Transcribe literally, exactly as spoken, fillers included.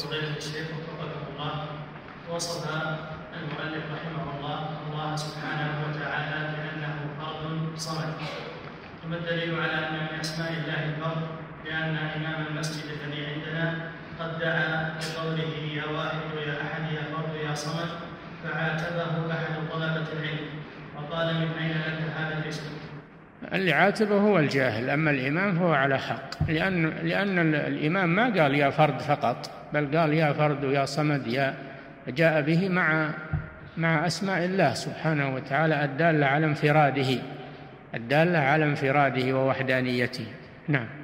الزبير الشيخ وفقده الله. وصف المؤلف رحمه الله الله سبحانه وتعالى بأنه فرد صمد، ثم الدليل على أن من أسماء الله الفرد لأن إمام المسجد الذي عندنا قد دعا بقوله يا واحد يا أحد يا فرد يا صمد، فعاتبه أحد طلبة العلم وقال من أين لك هذا الاسم؟ اللي عاتبه هو الجاهل، أما الإمام هو على حق، لأن, لأن الإمام ما قال يا فرد فقط، بل قال يا فرد ويا صمد، يا جاء به مع مع أسماء الله سبحانه وتعالى الدالة على انفراده الدالة على انفراده ووحدانيته. نعم.